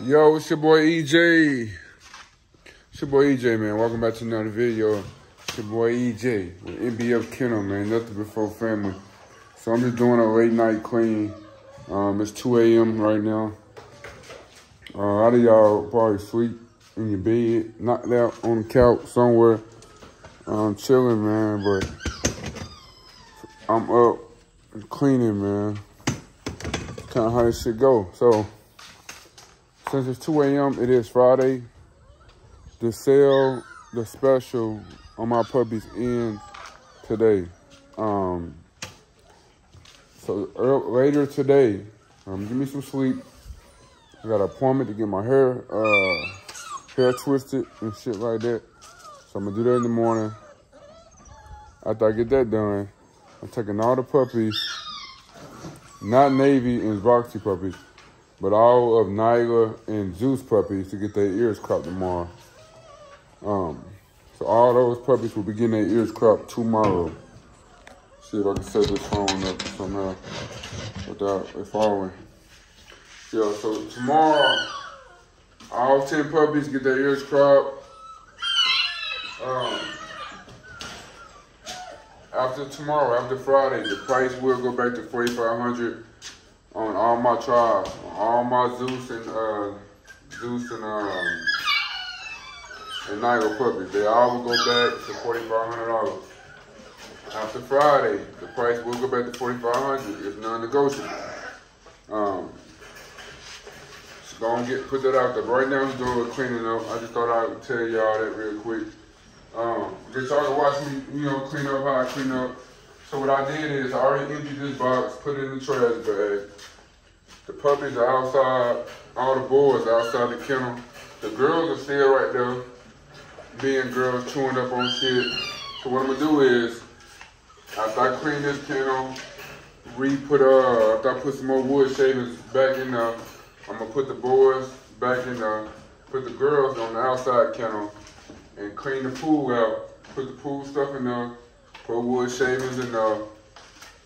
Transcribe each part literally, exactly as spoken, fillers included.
Yo, it's your boy E J. It's your boy E J, man. Welcome back to another video. It's your boy E J with N B F Kennel, man. Nothing before family. So I'm just doing a late night clean. Um, it's two A M right now. Uh, a lot of y'all probably sleep in your bed, knocked out on the couch somewhere. I'm chilling, man, but I'm up cleaning, man. Kind of how this shit go. So since it's two A M, it is Friday. The sale, the special on my puppies end today. Um, so early, later today, um, give me some sleep. I got an appointment to get my hair, uh, hair twisted and shit like that. So I'm gonna do that in the morning. After I get that done, I'm taking all the puppies, not Navy and Roxie puppies, but all of Nyla and Zeus puppies to get their ears cropped tomorrow. Um, so all those puppies will be getting their ears cropped tomorrow. See if I can set this phone up somehow without it falling. Yeah, so tomorrow, all ten puppies get their ears cropped. Um, after tomorrow, after Friday, the price will go back to forty-five hundred dollars on all my tribes, on all my Zeus and uh, Zeus and um, and Nigel puppies. They all will go back to forty-five hundred dollars. After Friday, the price will go back to forty-five hundred dollars. It's non-negotiable. Um, so go and get put that out there. Right now, I'm doing a cleaning up. I just thought I would tell y'all that real quick. Um, just y'all can watch me, you know, clean up how I clean up. So what I did is I already emptied this box, put it in the trash bag. The puppies are outside, all the boys are outside the kennel. The girls are still right there, being girls, chewing up on shit. So what I'm gonna do is, after I clean this kennel, re-put, uh, after I put some more wood shavings back in there, I'm gonna put the boys back in there, put the girls on the outside kennel, and clean the pool out, put the pool stuff in there, put wood shavings in there.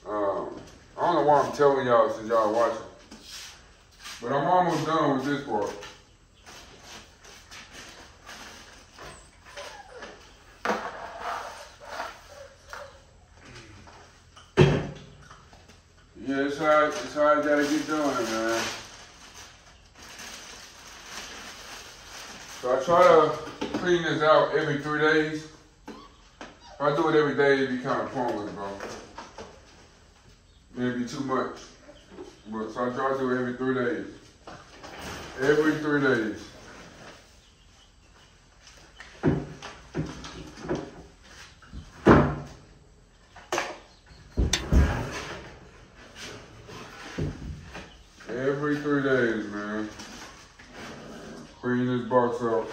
Um, I don't know why I'm telling y'all since y'all watching, but I'm almost done with this part. Yeah, it's how, it's how I gotta get done, man. So I try to clean this out every three days. If I do it every day, it'd be kind of pointless, bro. Maybe too much. But so I try to do it every three days. Every three days. Every three days, man. Clean this box up.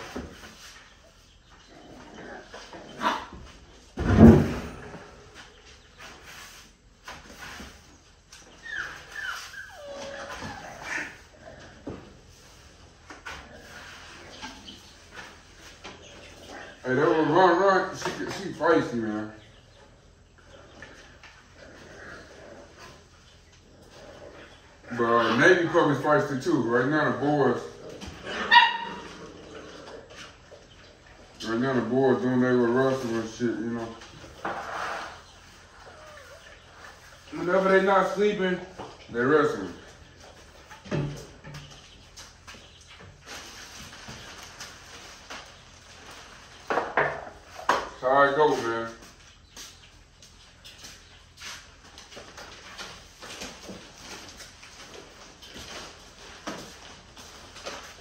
Hey, that was Run Run. She, she pricey, man. But uh, Navy puppies pricey too. Right now the boys, right now the boys doing their little rustle and shit, you know. Whenever they not sleeping, they wrestling. That's how I go, man.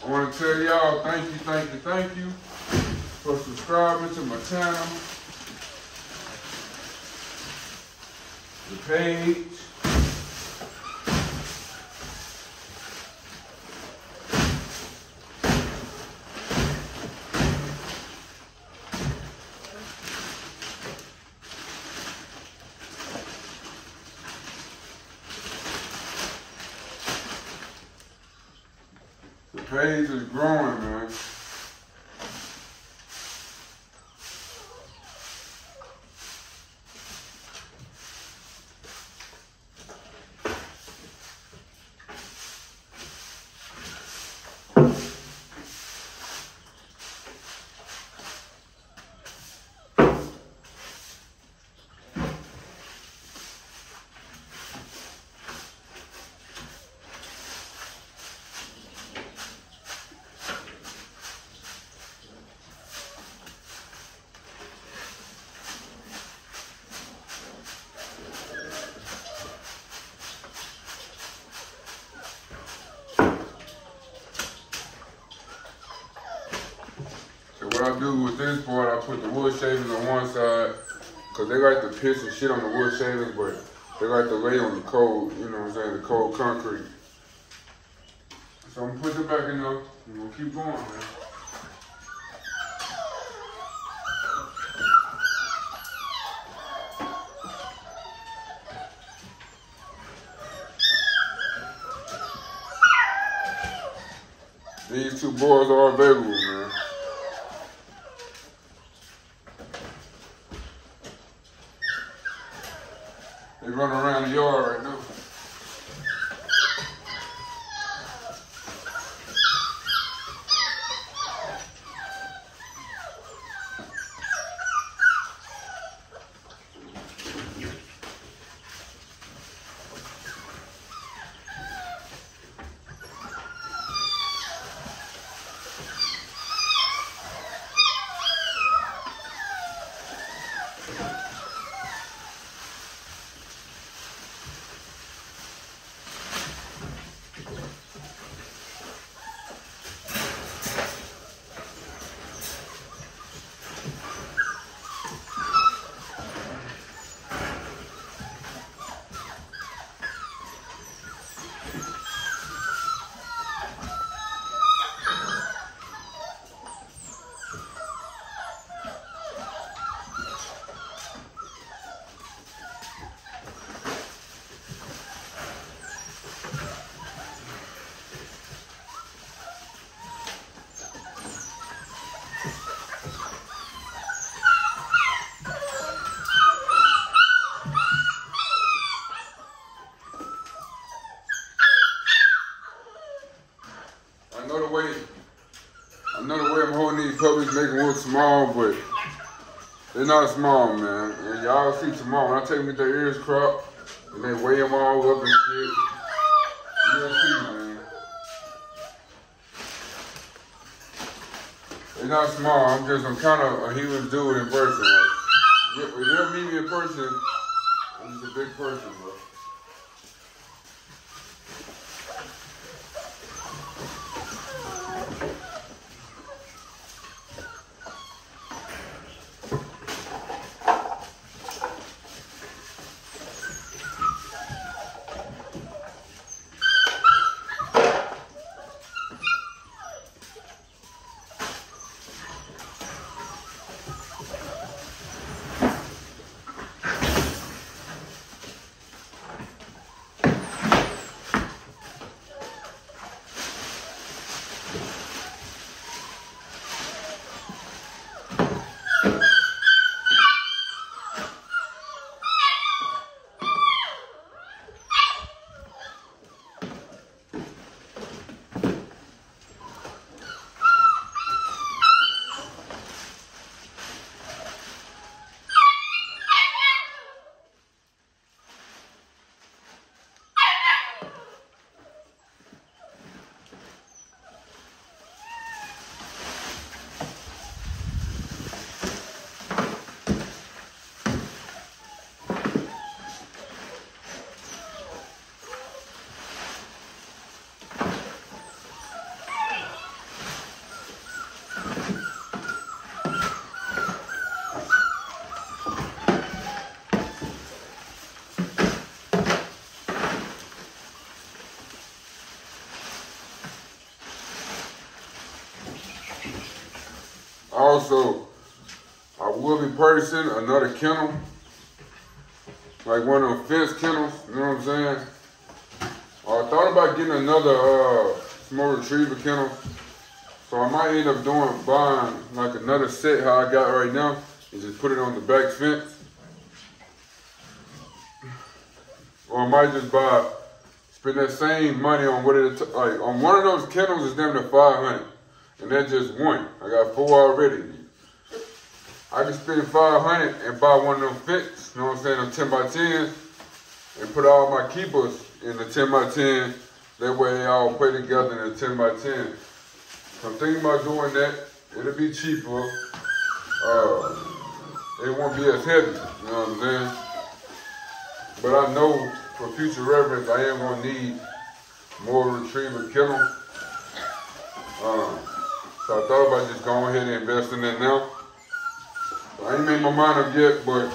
I want to tell y'all thank you, thank you, thank you for subscribing to my channel, the page. The page is growing, man. What I do with this board, I put the wood shavings on one side, because they like to piss and shit on the wood shavings, but they like to lay on the cold, you know what I'm saying, the cold concrete. So I'm gonna put it back in there, and we'll keep going, man. These two boards are available, man. They run around the yard right now. Public's making them look small, but they're not small, man. And y'all see tomorrow when I take them to their ears cropped and they weigh them all up and shit. You'll see, man. They're not small. I'm just, I'm kind of a human dude in person. Like, if you'll meet me in person, I'm just a big person, bro. Also, I will be purchasing another kennel, like one of them fence kennels, you know what I'm saying? Uh, I thought about getting another uh, small retriever kennel, so I might end up doing buying like another set how I got right now and just put it on the back fence. Or I might just buy, spend that same money on what it, like on one of those kennels is damn near five hundred. And that's just one. I got four already. I can spend five hundred and buy one of them fits, you know what I'm saying, them ten by tens, and put all my keepers in the ten by ten. That way they all play together in a ten by ten. So I'm thinking about doing that. It'll be cheaper. Uh, it won't be as heavy, you know what I'm saying? But I know for future reference, I am gonna need more retriever kennels. Um, So I thought about just going ahead and invest in that now. So I ain't made my mind up yet, but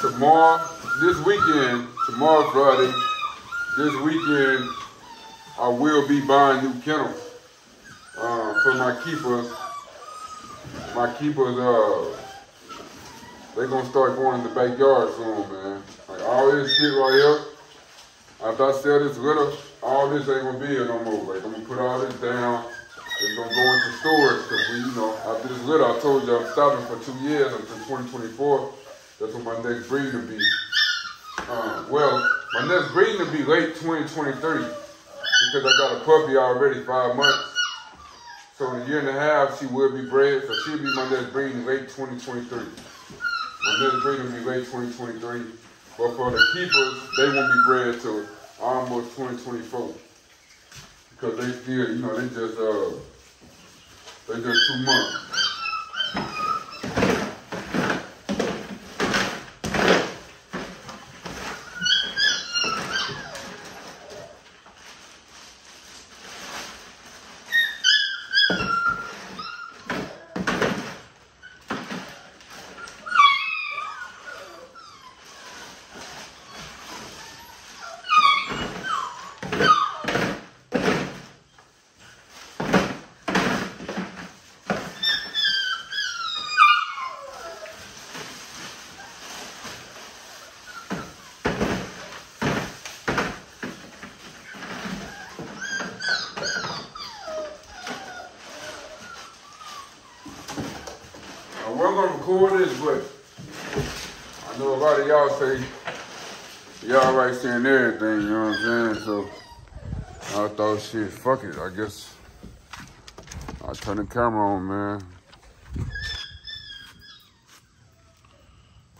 tomorrow, this weekend, tomorrow Friday, this weekend, I will be buying new kennels uh, for my keepers. My keepers, uh, they're gonna start going in the backyard soon, man. Like all this shit right here, after I sell this litter, all this ain't gonna be here no more. Like I'm gonna put all this down. It's gonna go into storage, cause we, you know, after this litter, I told you I'm stopping for two years until twenty twenty-four. That's when my next breeding will be. Um, well, my next breeding will be late twenty twenty-three. Because I got a puppy already, five months. So in a year and a half, she will be bred. So she'll be my next breeding late twenty twenty-three. My next breeding will be late twenty twenty-three. But for the keepers, they won't be bred till almost twenty twenty-four. Because they still, you know, they just, uh, they just two months. This, but I know a lot of y'all say y'all right saying everything, you know what I'm saying? So I thought, shit, fuck it. I guess I'll turn the camera on, man.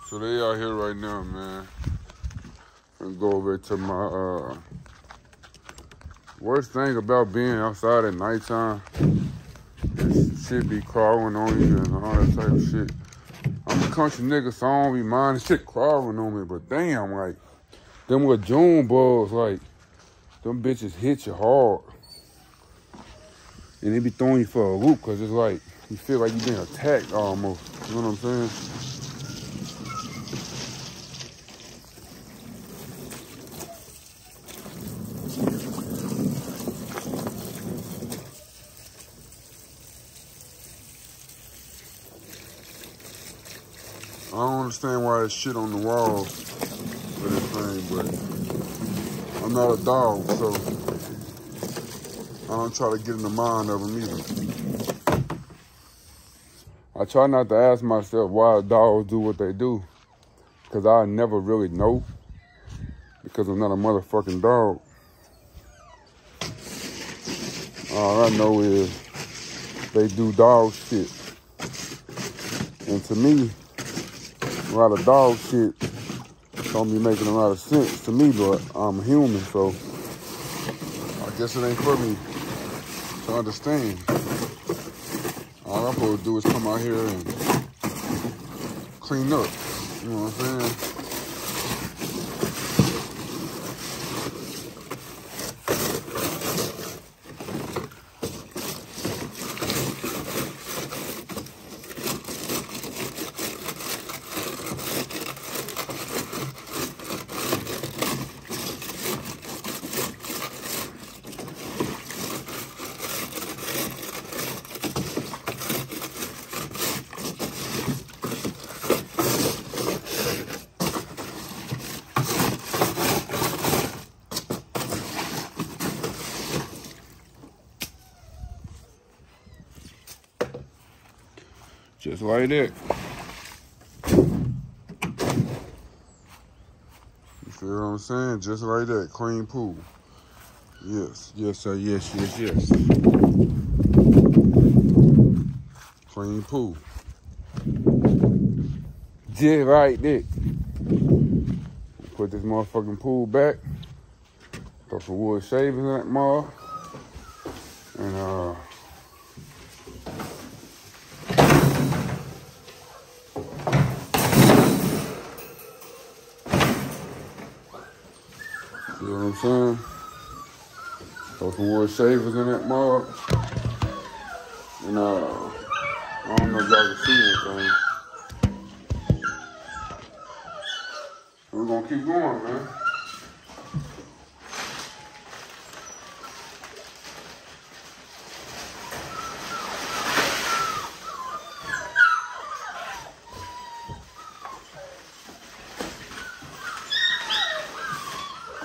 So they out here right now, man. I'm gonna go over to my uh, worst thing about being outside at nighttime. This shit be crawling on you and all that type of shit. I'm a country nigga, so I don't be minding shit crawling on me, but damn, like, them with June bugs, like, them bitches hit you hard. And they be throwing you for a loop, because it's like, you feel like you been attacked almost. You know what I'm saying? I don't understand why there's shit on the wall for this thing, but I'm not a dog, so I don't try to get in the mind of them either. I try not to ask myself why dogs do what they do, because I never really know, because I'm not a motherfucking dog. All I know is they do dog shit. And to me, a lot of dog shit don't be making a lot of sense to me, but I'm a human, so I guess it ain't for me to understand. All I'm supposed to do is come out here and clean up, you know what I'm saying? Just like that. You feel what I'm saying? Just like that. Clean pool. Yes, yes, sir. Yes, yes, yes. Clean pool. Just like that. Put this motherfucking pool back. Throw some wood shavings in that mall. And, uh, you know what I'm saying? Throw some wood shavers in that mug. And uh, I don't know if y'all can see anything. We're gonna keep going, man.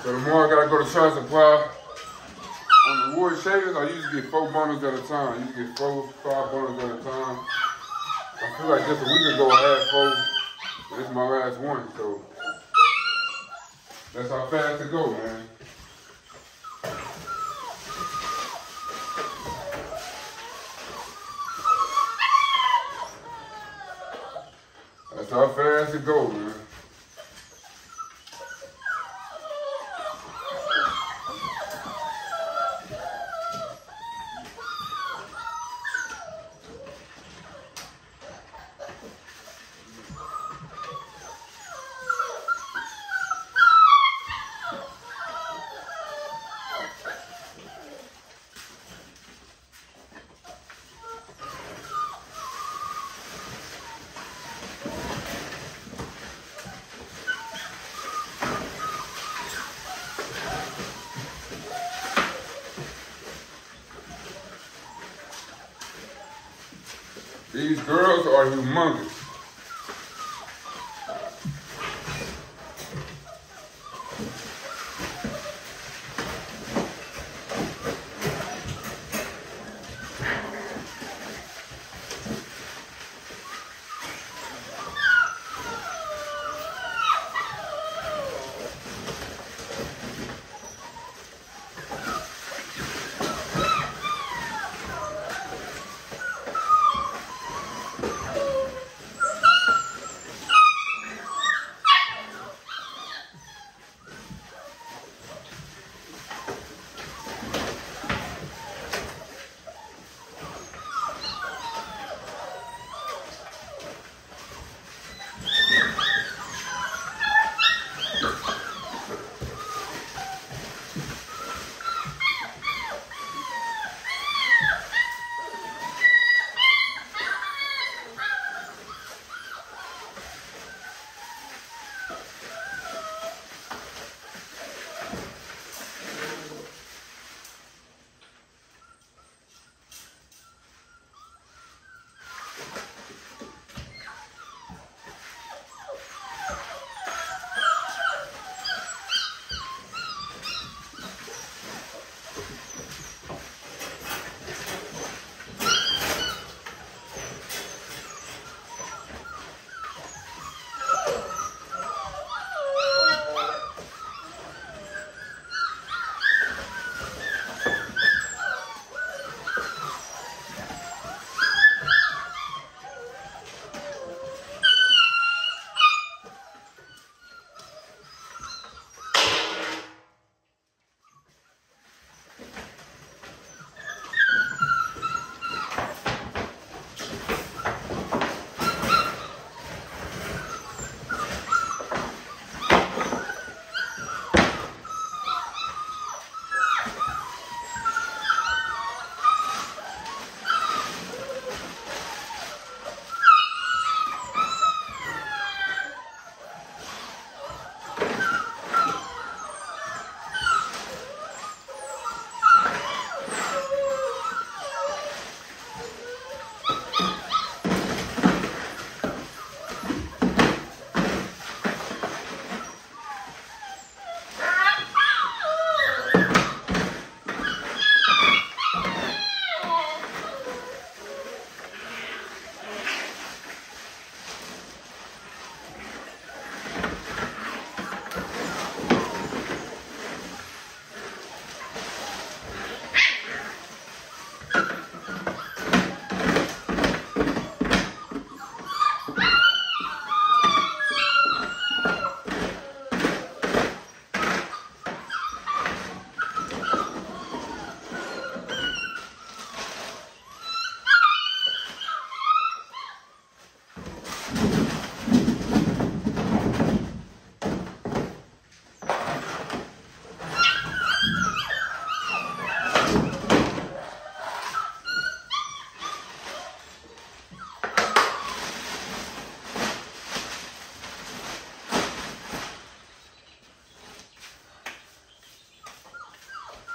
So tomorrow I gotta go to Try Supply. On the wood shavings, I usually get four bundles at a time. You get four, five bundles at a time. I feel like just a week ago I had four, but this is my last one, so that's how fast it go, man. That's how fast it go, man. These girls are humongous.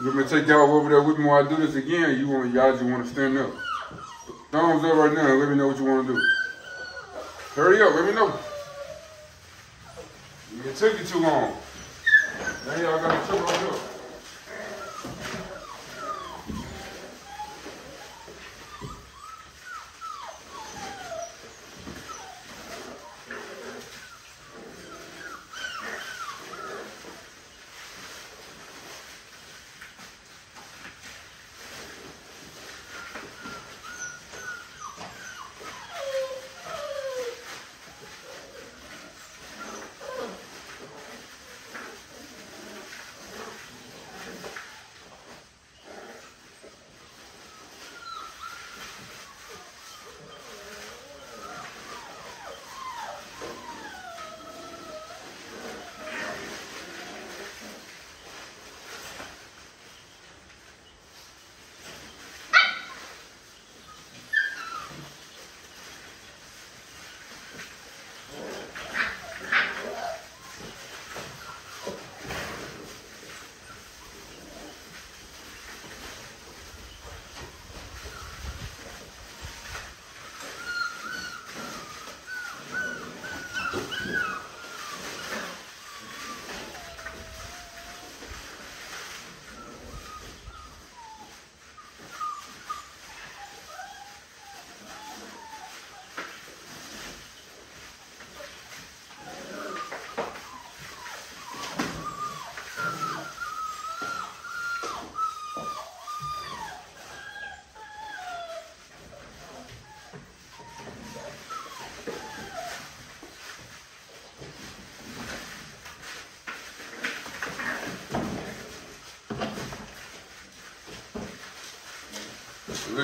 You want me to take y'all over there with me while I do this again? You want y'all just want to stand up? Thumbs up right now and let me know what you want to do. Hurry up, let me know. It took you too long. Now y'all got to trip right up.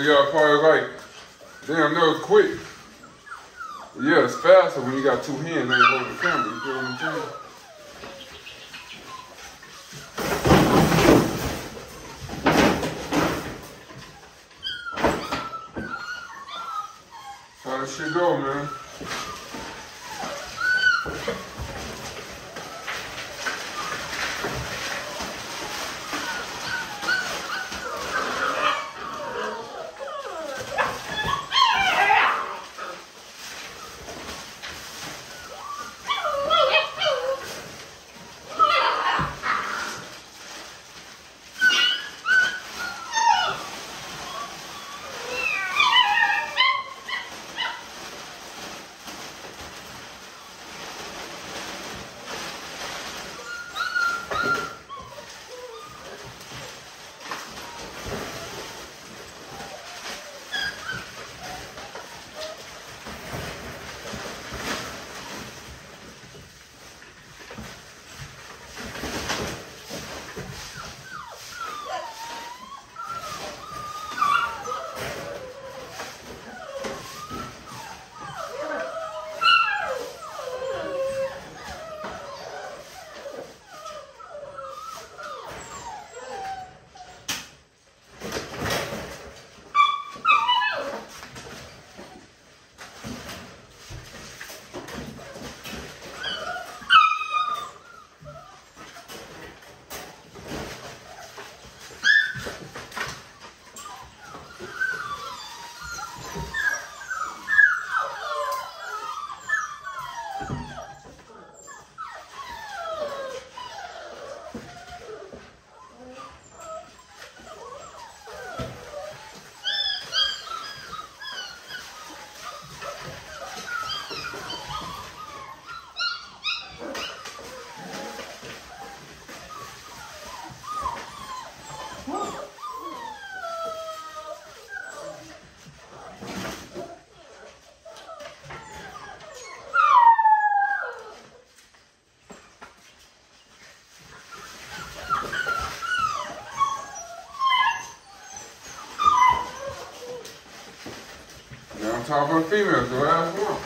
Y'all probably like, damn, that was quick. Yeah, it's faster when you got two hands and you hold the camera. You feel what I'm saying? That's how this shit go, man. Top of the females, the last one.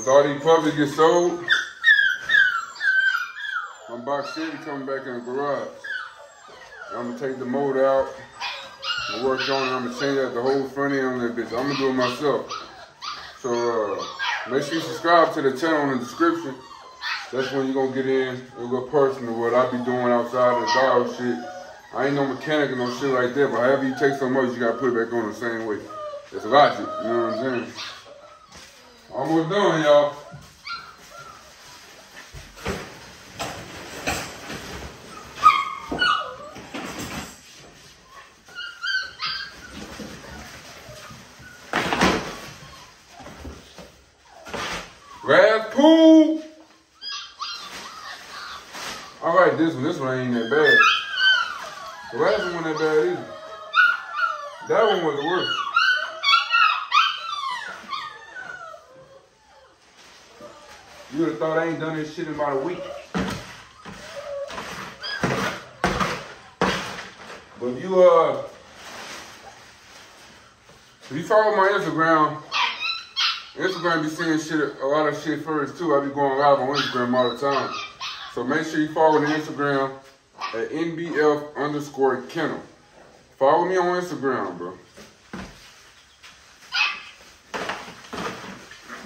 Once all these puppies get sold, my box Chevy coming back in the garage. And I'm gonna take the motor out, I'm gonna work on it, I'm gonna change out the whole front end on that bitch. I'm gonna do it myself. So uh, make sure you subscribe to the channel in the description. That's when you're gonna get in a little personal, what I be doing outside of the dog shit. I ain't no mechanic or no shit like that, but however you take so much, you gotta put it back on the same way. It's logic, you know what I'm saying? Almost done, y'all. Rav All right, this one, this one ain't that bad. The last one wasn't that bad either. That one was the worst. You would've thought I ain't done this shit in about a week. But if you, uh, if you follow my Instagram, Instagram be seeing shit, a lot of shit first too. I be going live on Instagram all the time. So make sure you follow the Instagram at N B F underscore kennel. Follow me on Instagram, bro.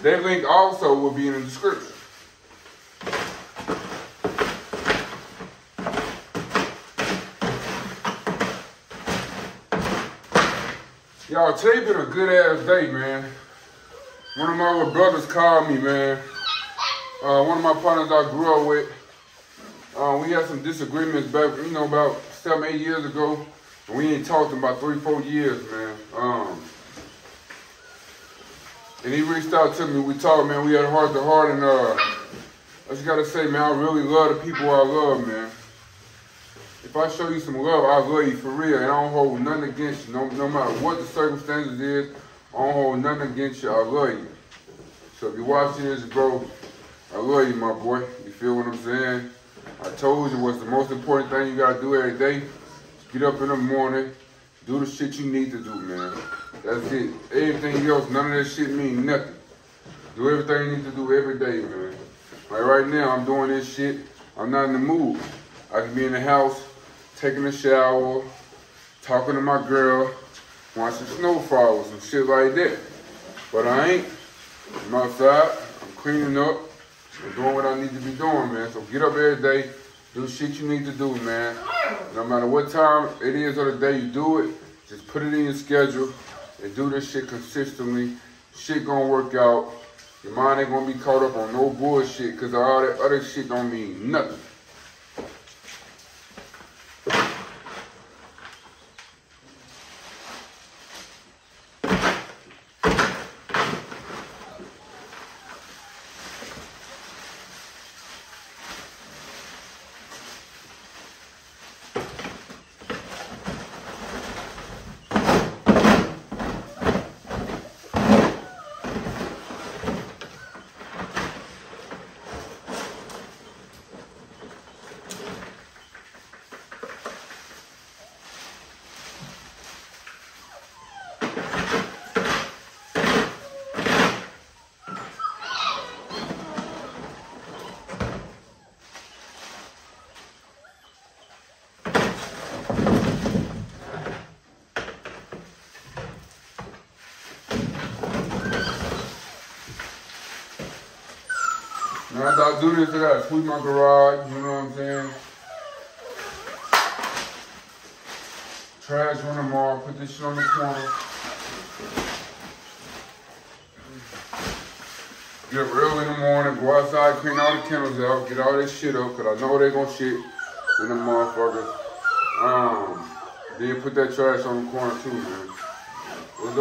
That link also will be in the description. Y'all, today been a good ass day, man. One of my little brothers called me, man. Uh, one of my partners I grew up with. Uh, we had some disagreements back, you know, about seven, eight years ago. And we ain't talked in about three, four years, man. Um, and he reached out to me. We talked, man. We had heart to heart. And uh, I just got to say, man, I really love the people I love, man. If I show you some love, I love you for real. And I don't hold nothing against you. No, no matter what the circumstances is, I don't hold nothing against you. I love you. So if you watch this, bro, I love you, my boy. You feel what I'm saying? I told you what's the most important thing you gotta do every day. Get up in the morning, do the shit you need to do, man. That's it. Everything else, none of that shit mean nothing. Do everything you need to do every day, man. Like right now, I'm doing this shit. I'm not in the mood. I can be in the house, taking a shower, talking to my girl, watching snowfall or some shit like that. But I ain't. I'm outside, I'm cleaning up. I'm doing what I need to be doing, man. So get up every day, do the shit you need to do, man. No matter what time it is of the day you do it, just put it in your schedule and do this shit consistently. Shit gonna work out. Your mind ain't gonna be caught up on no bullshit, cause all that other shit don't mean nothing. After I do this, I gotta sweep my garage, you know what I'm saying? Trash run them all, put this shit on the corner. Get up early in the morning, go outside, clean all the kennels out, get all this shit up, cause I know they gonna shit in the motherfuckers. Um, then put that trash on the corner too, man. What's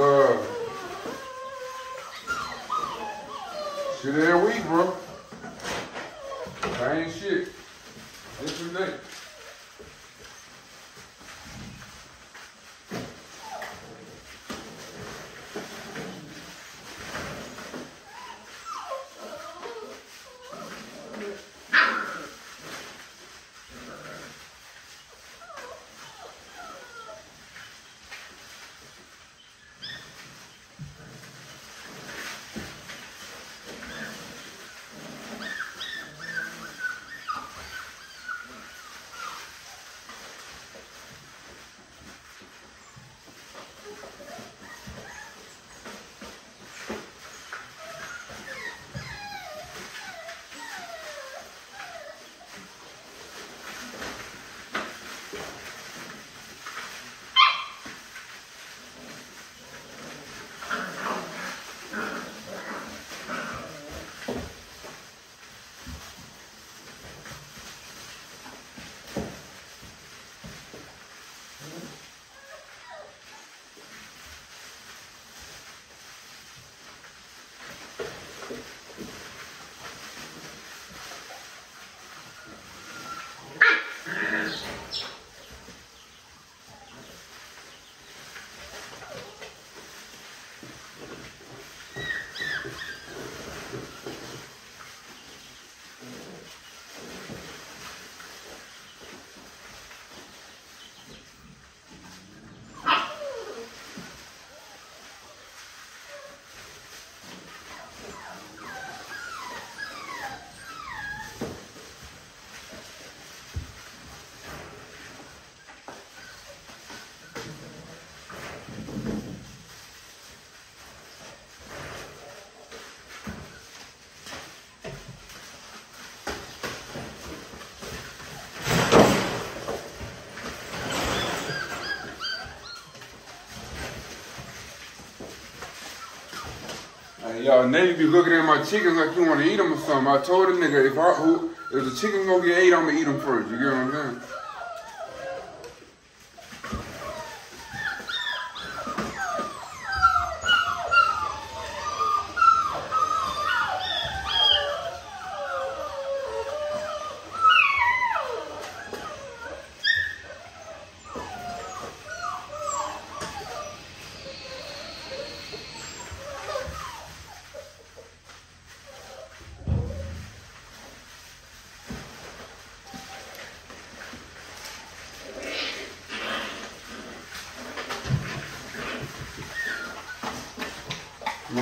up? Shit every week, bro. I ain't shit. This is Nate. Y'all niggas be looking at my chickens like you want to eat them or something. I told a nigga, if I who, if the chickens gonna get ate, I'm gonna eat them first. You get what I'm saying?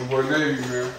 Boy Navy, man.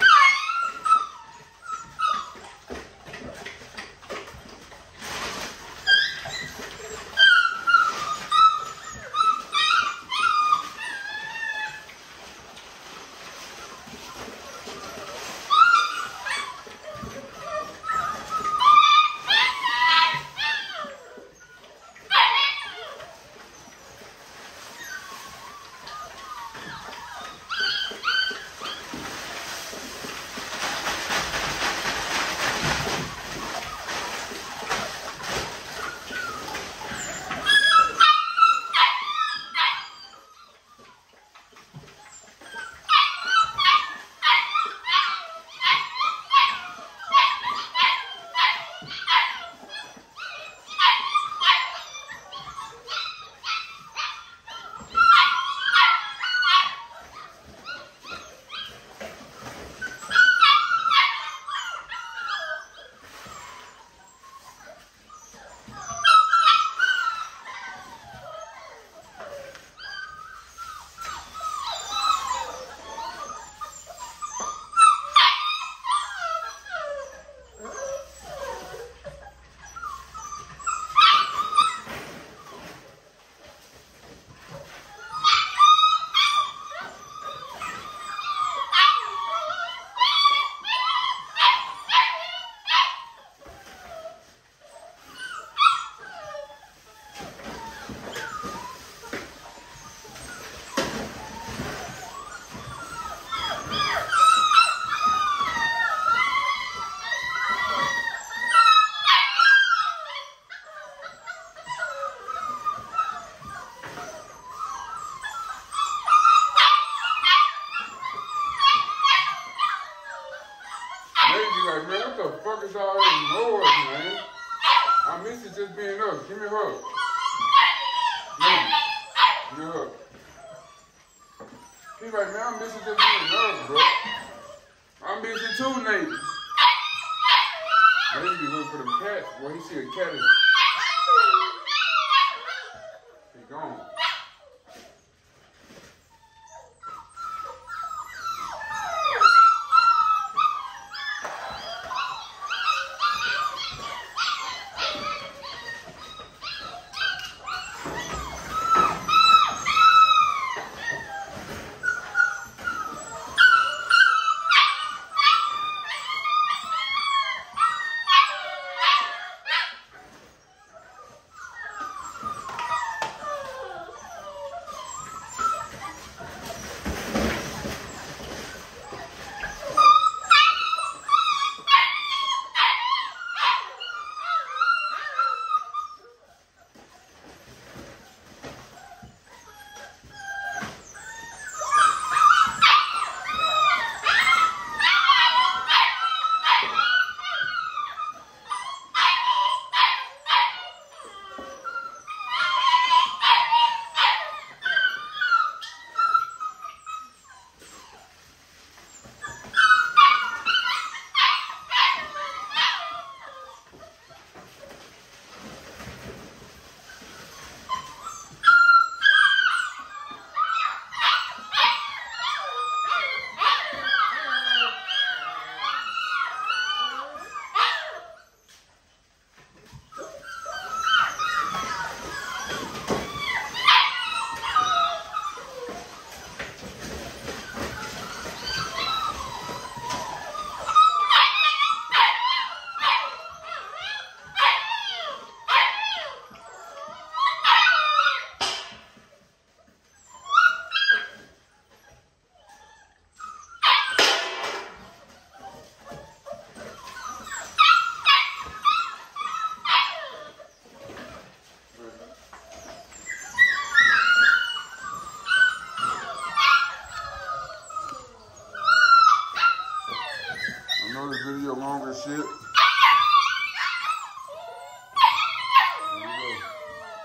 shit. Here we go.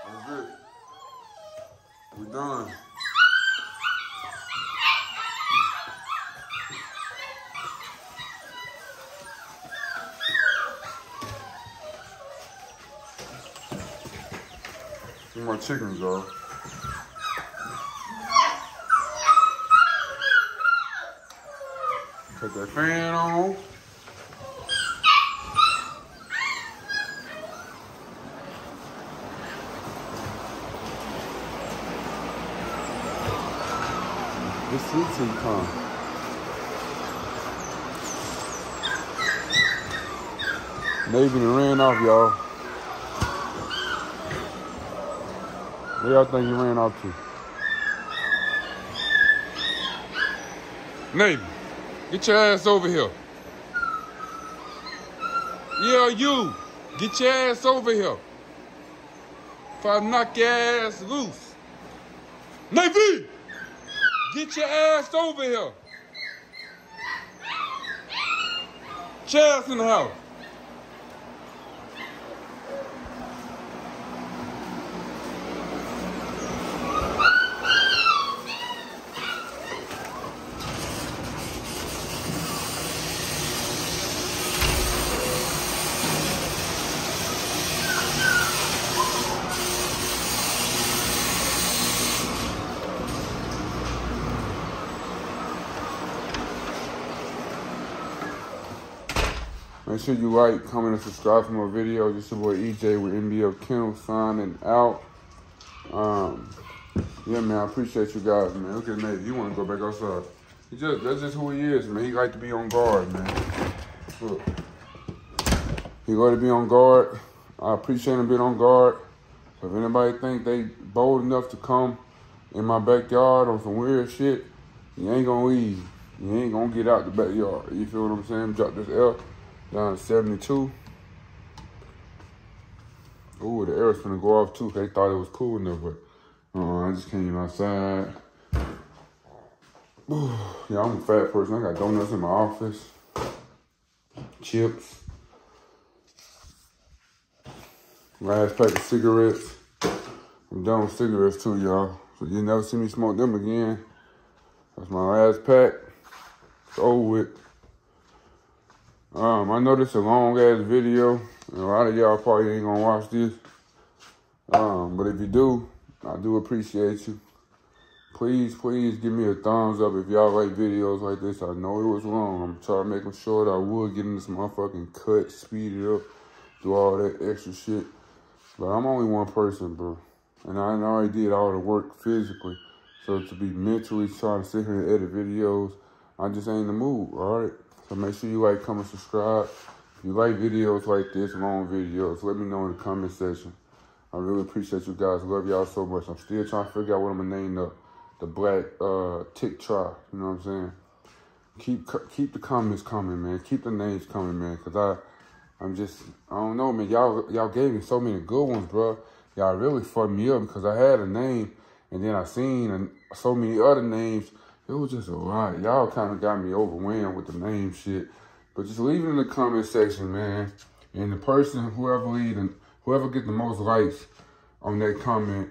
That's it. We done. Where my chickens are. Put that fan on. This is income. Navy done ran off, y'all. Where y'all think he ran off to? Navy. Get your ass over here. Yeah, you. Get your ass over here. If I knock your ass loose. Navy! Get your ass over here. Chairs in the house. Make sure you like, comment, and subscribe for more videos. It's your boy E J with N B F Kennel signing out. Um, yeah, man, I appreciate you guys, man. Look at Nate. He want to go back outside. He just, that's just who he is, man. He like to be on guard, man. Look. He like to be on guard. I appreciate him being on guard. If anybody think they bold enough to come in my backyard on some weird shit, you ain't going to leave. You ain't going to get out the backyard. You feel what I'm saying? Drop this L. Down seventy-two. Ooh, the air's gonna go off too. They thought it was cool enough, but uh, I just came outside. Ooh, yeah, I'm a fat person. I got donuts in my office, chips, last pack of cigarettes. I'm done with cigarettes too, y'all. So you never see me smoke them again. That's my last pack. It's over with. Um, I know this is a long-ass video, and a lot of y'all probably ain't gonna watch this. Um, but if you do, I do appreciate you. Please, please give me a thumbs up if y'all like videos like this. I know it was long. I'm trying to make them short. I would get in this motherfucking cut, speed it up, do all that extra shit. But I'm only one person, bro. And I already did all the work physically. So to be mentally trying to sit here and edit videos, I just ain't in the mood, all right? So make sure you like, comment, subscribe. If you like videos like this, long videos, let me know in the comment section. I really appreciate you guys. Love y'all so much. I'm still trying to figure out what I'm going to name the, the black uh, tick tribe. You know what I'm saying? Keep keep the comments coming, man. Keep the names coming, man. Because I'm just, I don't know, man. Y'all y'all gave me so many good ones, bro. Y'all really fucked me up because I had a name. And then I seen an, so many other names. It was just a lot. Y'all kind of got me overwhelmed with the name shit. But just leave it in the comment section, man. And the person, whoever leading, whoever get the most likes on that comment,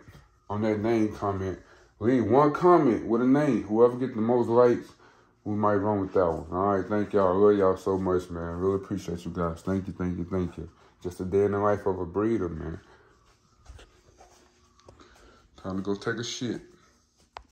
on that name comment, leave one comment with a name. Whoever get the most likes, we might run with that one. All right, thank y'all. Love y'all so much, man. Really appreciate you guys. Thank you, thank you, thank you. Just a day in the life of a breeder, man. Time to go take a shit.